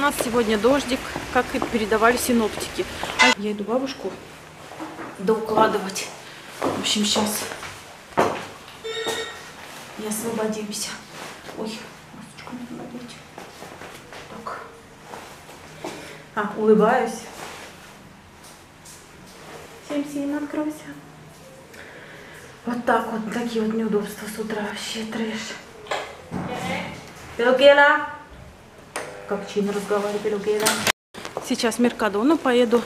нас сегодня дождик, как и передавали синоптики. А я иду бабушку доукладывать. В общем, сейчас и освободимся. Ой, масочку надо надеть. Так. Улыбаюсь. Всем откройся. Вот так вот, такие вот неудобства с утра. Вообще трэш. Пелгера. Как Чина разговаривает, Пелгера. Сейчас в Меркадону поеду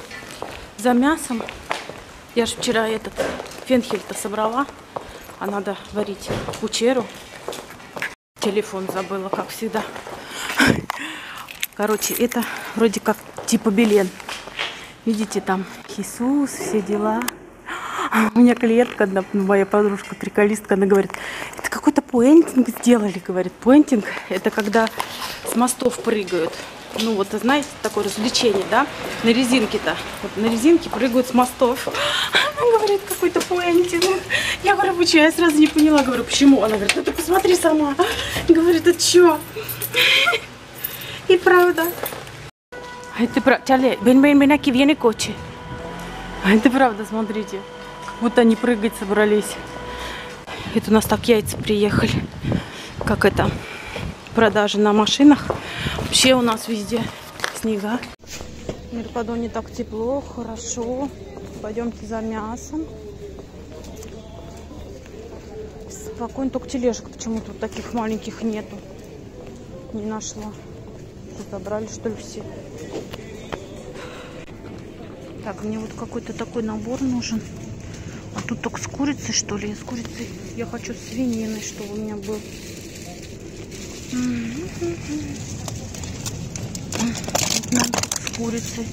за мясом. Я же вчера этот фенхель-то собрала. А надо варить кучеру. Телефон забыла, как всегда. Короче, это вроде как типа Белен. Видите, там Иисус, все дела. У меня клиентка, одна, моя подружка, триколистка, она говорит, это какой-то пуэнтинг сделали, говорит. Пуэнтинг – это когда с мостов прыгают. Ну вот, знаете, такое развлечение, да? На резинке-то. Вот на резинке прыгают с мостов. Она говорит, какой-то пуэнтинг. Я говорю, почему? Я сразу не поняла. Говорю, почему? Она говорит, ну ты посмотри сама. Говорит, это что? И правда. Это правда. Чарли, бен-бен-бенаки вены кочи. Это правда, смотрите. Как будто они прыгать собрались. Это у нас так яйца приехали. Как это? Продажи на машинах. Вообще у нас везде снега. В Меркадоне так тепло, хорошо. Пойдемте за мясом. Спокойно, только тележек почему-то вот таких маленьких нету. Не нашла. Забрали, что ли, все. Так, мне вот какой-то такой набор нужен. А тут только с курицей, что ли? Я с курицей. Я хочу с свининой, чтобы у меня был. С курицей.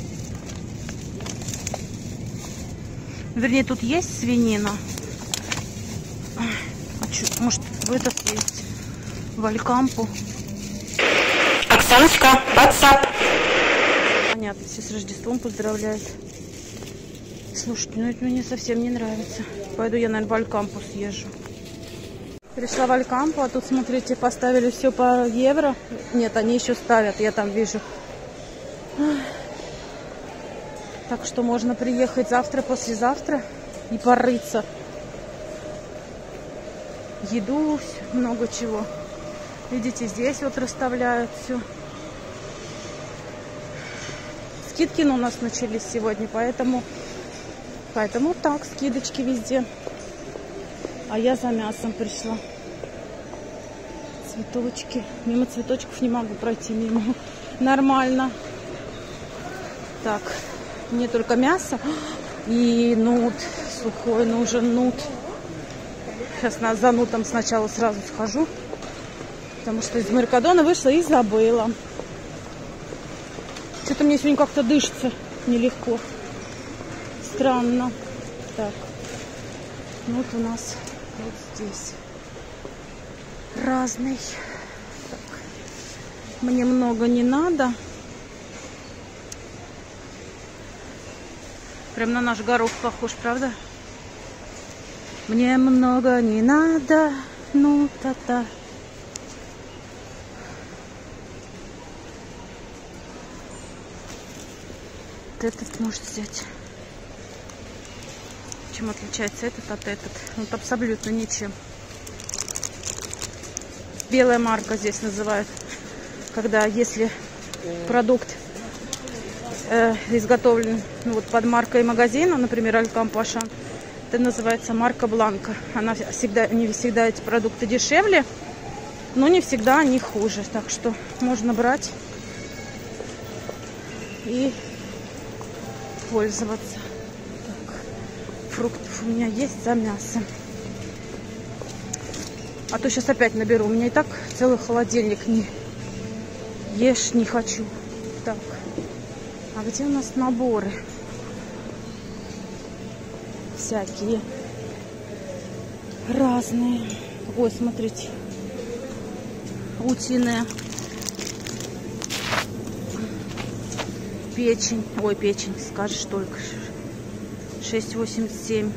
Вернее, тут есть свинина. А что, может, в этот есть? В Алькампо. Оксаночка, WhatsApp. Понятно, все с Рождеством поздравляют. Слушайте, ну это мне совсем не нравится. Пойду я, наверное, в Алькампо съезжу. Пришла в Алькампо, а тут, смотрите, поставили все по евро. Нет, они еще ставят, я там вижу. Так что можно приехать завтра, послезавтра и порыться. Еду, много чего. Видите, здесь вот расставляют все. Скидки у нас начались сегодня, поэтому так, скидочки везде. А я за мясом пришла. Цветочки. Мимо цветочков не могу пройти мимо. Нормально. Так, мне только мясо и нут. Сухой нужен нут. Сейчас за нутом сначала сразу схожу. Потому что из Меркадона вышла и забыла. Что-то мне сегодня как-то дышится нелегко. Странно. Так. Вот у нас вот здесь разный. Так. Мне много не надо. Прям на наш горох похож, правда? Мне много не надо. Ну, та-та. Этот может взять. Чем отличается этот от этот? Вот абсолютно ничем. Белая марка здесь называют, когда если продукт изготовлен, ну, вот под маркой магазина, например, Алькампо, это называется марка Бланка. Она всегда, не всегда эти продукты дешевле, но не всегда они хуже, так что можно брать и пользоваться. Так, фруктов у меня есть за мясо. А то сейчас опять наберу. У меня и так целый холодильник. Не ешь, не хочу. Так, а где у нас наборы? Всякие. Разные. Ой, смотрите. Утиная. Печень. Ой, печень, скажешь только. 6,87.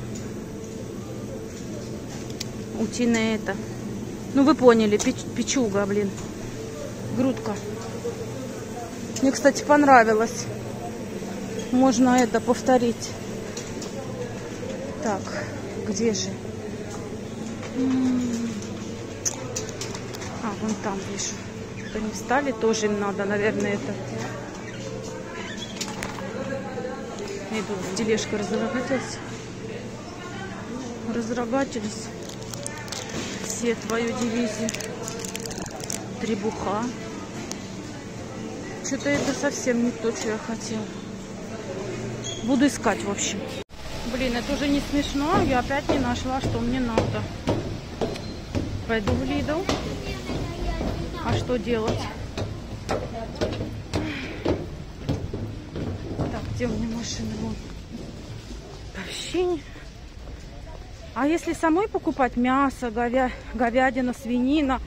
Утиная это. Ну, вы поняли. Печуга, блин. Грудка. Мне, кстати, понравилось. Можно это повторить. Так, где же? А, вон там вижу. Что не встали, тоже им надо, наверное, это. Иду, тележка разработалась. Разрабатывались все твою дивизию. Требуха. Что-то это совсем не то, что я хотела. Буду искать, в общем. Блин, это уже не смешно. Я опять не нашла, что мне надо. Пойду в Лидл. А что делать? Так, где у меня машина? Вот. Вообще не... А если самой покупать мясо, говядина, свинина,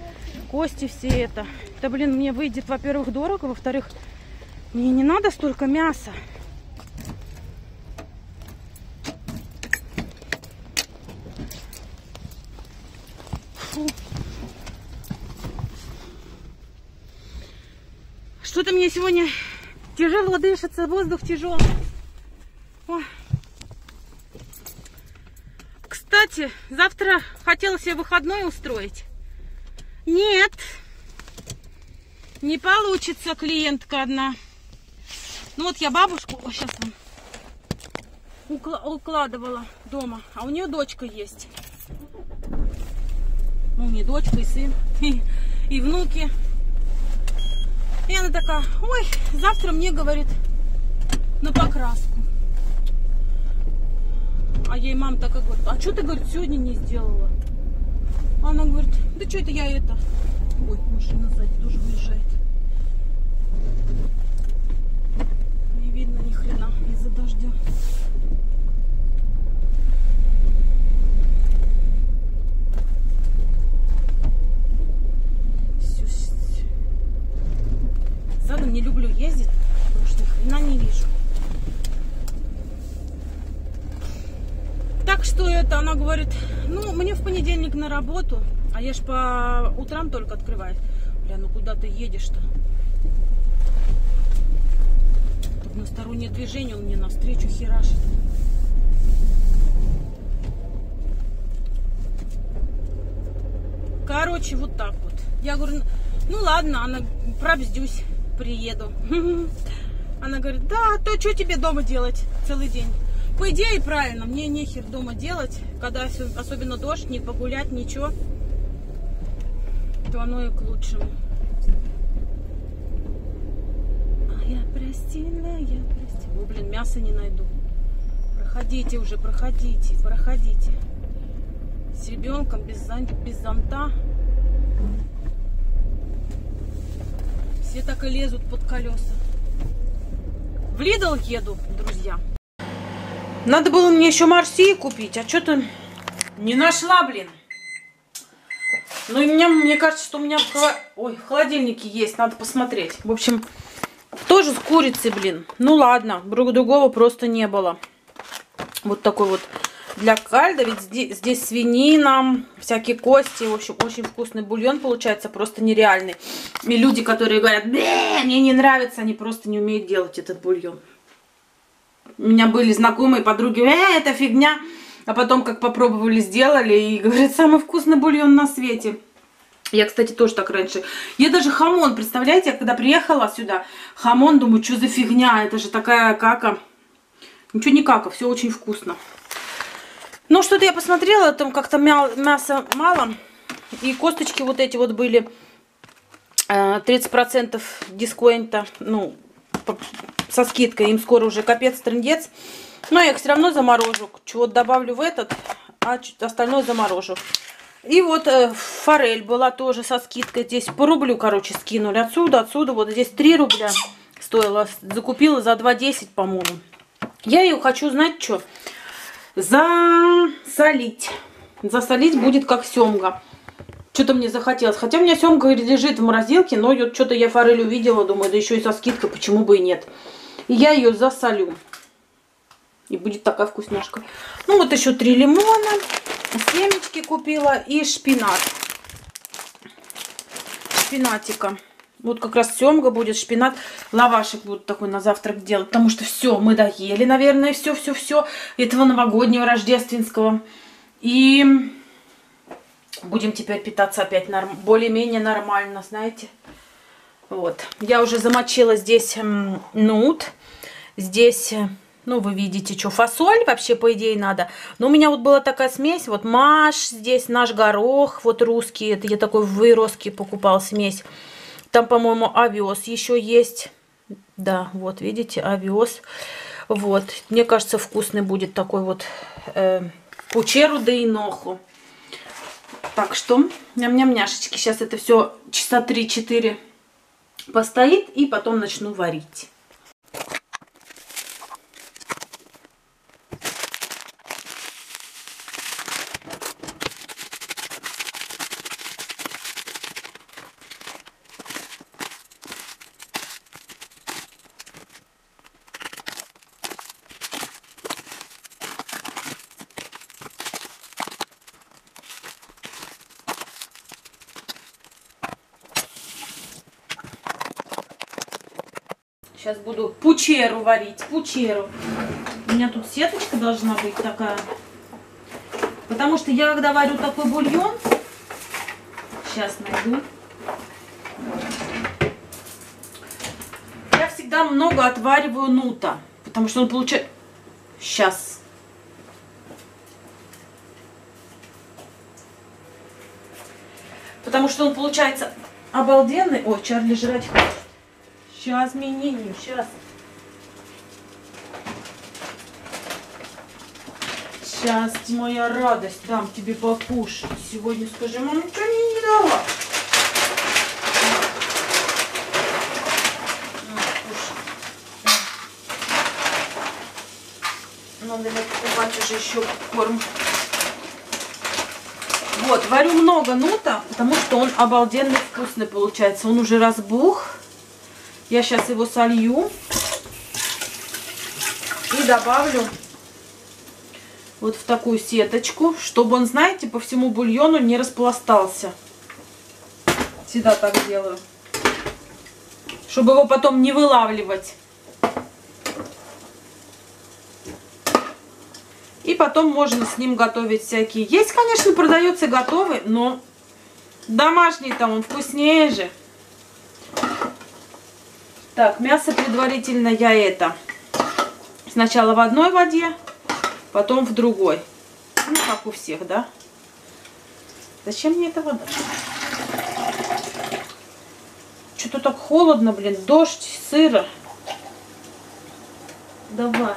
кости, все это, блин, мне выйдет, во-первых, дорого, во-вторых, мне не надо столько мяса. Фу. Что-то мне сегодня тяжело дышится, воздух тяжелый. Ой. Кстати, завтра хотела себе выходной устроить. Нет, не получится, клиентка одна. Ну вот я бабушку сейчас укладывала дома, а у нее дочка есть. Ну не дочка, и сын, и внуки. И она такая, ой, завтра мне, говорит, на покраску. А ей мама такая говорит, а что ты, говорит, сегодня не сделала? Она говорит, да что это я это... Ой, машина сзади тоже выезжает. Не видно ни хрена из-за дождя. Задом не люблю ездить, потому что ни хрена не вижу. Так что это, она говорит, ну, мне в понедельник на работу, а я ж по утрам только открываюсь. Бля, ну куда ты едешь-то? Одностороннее движение, он мне навстречу херашит. Короче, вот так вот. Я говорю, ну ладно, она, пробздюсь, приеду. Она говорит, да, то что тебе дома делать целый день? По идее, правильно, мне нехер дома делать, когда особенно дождь, не погулять, ничего, то оно и к лучшему. А я простила, я простила. О, блин, мяса не найду. Проходите уже, проходите, проходите. С ребенком без зонта. Все так и лезут под колеса. В Лидл еду, друзья. Надо было мне еще Марсии купить, а что-то не нашла, блин. Ну, мне кажется, что у меня в холодильнике есть, надо посмотреть. В общем, тоже с курицей, блин. Ну, ладно, другого просто не было. Вот такой вот для кальда, ведь здесь свинина, всякие кости. В общем, очень вкусный бульон получается, просто нереальный. И люди, которые говорят, мне не нравится, они просто не умеют делать этот бульон. У меня были знакомые подруги, это фигня. А потом, как попробовали, сделали и говорят, самый вкусный бульон на свете. Я, кстати, тоже так раньше. Я даже хамон, представляете, я когда приехала сюда, хамон, думаю, что за фигня, это же такая кака. Ничего не кака, все очень вкусно. Ну, что-то я посмотрела, там как-то мяса мало. И косточки вот эти вот были 30% дисконта, ну, со скидкой, им скоро уже капец трындец, но я их все равно заморожу, чего-то добавлю в этот, а остальное заморожу. И вот форель была тоже со скидкой, здесь по рублю, короче, скинули отсюда, вот здесь 3 рубля стоило, закупила за 2,10, по-моему. Я ее хочу, знаете что, засолить будет как семга. Что-то мне захотелось. Хотя у меня семга лежит в морозилке, но что-то я форель увидела, думаю, да еще и со скидкой, почему бы и нет. И я ее засолю. И будет такая вкусняшка. Ну вот еще 3 лимона, семечки купила и шпинат. Шпинатика. Вот как раз семга будет, шпинат, лавашек будут такой на завтрак делать. Потому что все, мы доели, наверное, все этого новогоднего, рождественского. И будем теперь питаться опять более-менее нормально, знаете. Вот. Я уже замочила здесь нут. Здесь, ну, вы видите, что фасоль вообще, по идее, надо. Но у меня вот была такая смесь. Вот маш здесь, наш горох, вот русский. Это я такой в Ироске покупал смесь. Там, по-моему, овес еще есть. Да, вот, видите, овес. Вот. Мне кажется, вкусный будет такой вот пучеру да и ноху. Так что, ням-ням-няшечки. Сейчас это все часа 3-4 постоит, и потом начну варить. Сейчас буду пучеру варить, пучеру. У меня тут сеточка должна быть такая. Потому что я, когда варю такой бульон, сейчас найду. Я всегда много отвариваю нута, потому что он получает... Сейчас. Потому что он получается обалденный. Ой, Чарли жрать хочет. Сейчас меню, сейчас. Сейчас, моя радость, дам тебе покушать. Сегодня скажи, мама, ничего мне не дала. Надо покупать уже еще корм. Вот, варю много нута, потому что он обалденно вкусный получается. Он уже разбух. Я сейчас его солью и добавлю вот в такую сеточку, чтобы он, знаете, по всему бульону не распластался. Всегда так делаю. Чтобы его потом не вылавливать. И потом можно с ним готовить всякие. Есть, конечно, продается готовый, но домашний там он вкуснее же. Так, мясо предварительно я это сначала в одной воде, потом в другой. Ну, как у всех, да? Зачем мне эта вода? Что-то так холодно, блин, дождь, сыро. Давай.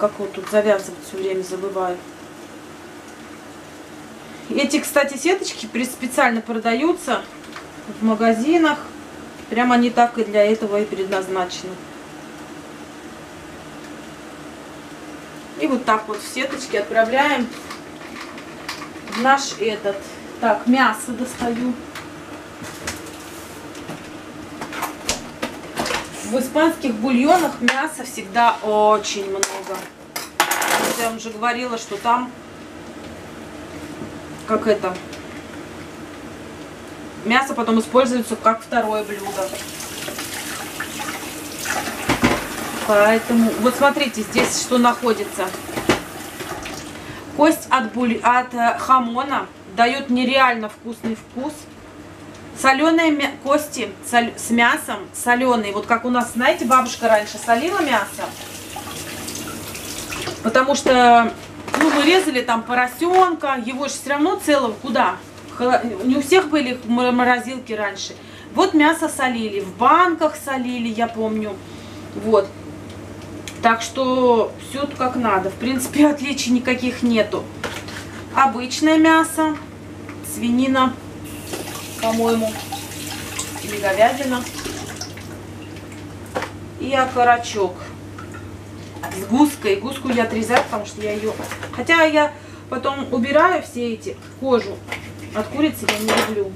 Как его тут завязывать, все время забываю. Эти, кстати, сеточки специально продаются в магазинах. Прямо они так и для этого и предназначены. И вот так вот в сеточки отправляем в наш этот. Так, мясо достаю. В испанских бульонах мяса всегда очень много. Я вам уже говорила, что там как это мясо потом используется как второе блюдо. Поэтому вот смотрите, здесь что находится. Кость от хамона дает нереально вкусный вкус. Соленые кости с мясом, соленые. Вот как у нас, знаете, бабушка раньше солила мясо. Потому что, ну, мы резали там поросенка, его же все равно целого куда? Не у всех были морозилки раньше. Вот мясо солили, в банках солили, я помню. Вот. Так что все как надо. В принципе, отличий никаких нету. Обычное мясо, свинина, по-моему, или говядина, и окорочок с гуской. Гуску я отрезаю, потому что я ее... Хотя я потом убираю все эти, кожу от курицы я не люблю.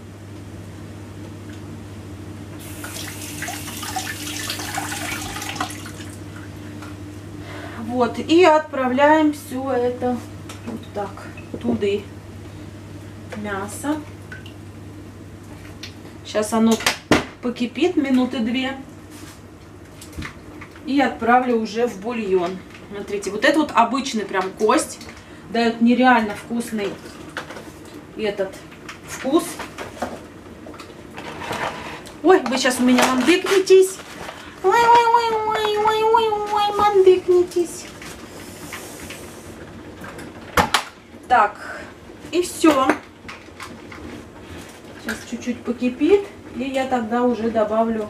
Вот, и отправляем все это вот так, туда мясо. Сейчас оно покипит минуты две. И отправлю уже в бульон. Смотрите, вот это вот обычный прям кость. Дает нереально вкусный этот вкус. Ой, вы сейчас у меня мандыкнетесь. Ой-ой-ой-ой-ой-ой-ой, мандыкнетесь. Так, и все. Сейчас чуть-чуть покипит. И я тогда уже добавлю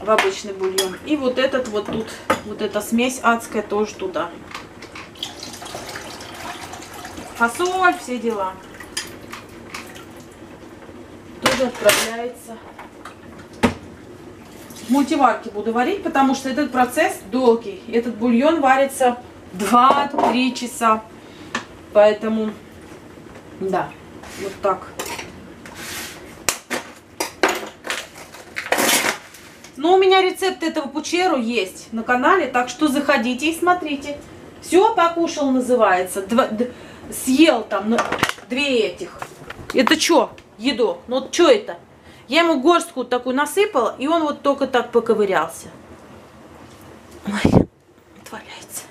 в обычный бульон. И вот этот вот тут, вот эта смесь адская тоже туда. Фасоль, все дела. Тоже отправляется. В мультиварке буду варить, потому что этот процесс долгий. Этот бульон варится 2-3 часа. Поэтому, да, вот так. Но у меня рецепт этого пучеру есть на канале, так что заходите и смотрите. Все покушал, называется. Съел там две этих. Это что? Еду. Ну вот что это? Я ему горстку вот такую насыпала, и он вот только так поковырялся. Ой, отваляется.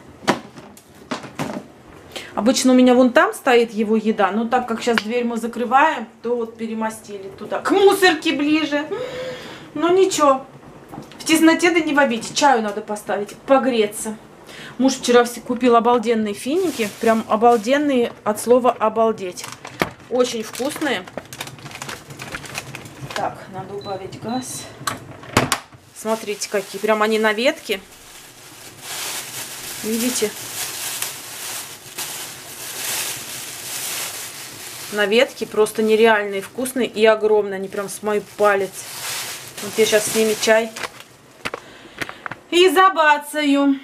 Обычно у меня вон там стоит его еда, но так как сейчас дверь мы закрываем, то вот перемостили туда. К мусорке ближе. Ну ничего. В тесноте да не в обиде. Чаю надо поставить, погреться. Муж вчера купил обалденные финики. Прям обалденные от слова обалдеть. Очень вкусные. Так, надо убавить газ. Смотрите, какие. Прям они на ветке. Видите? На ветке просто нереальные вкусные и огромные. Они прям с мой палец. Вот я сейчас с ними чай и забацаю.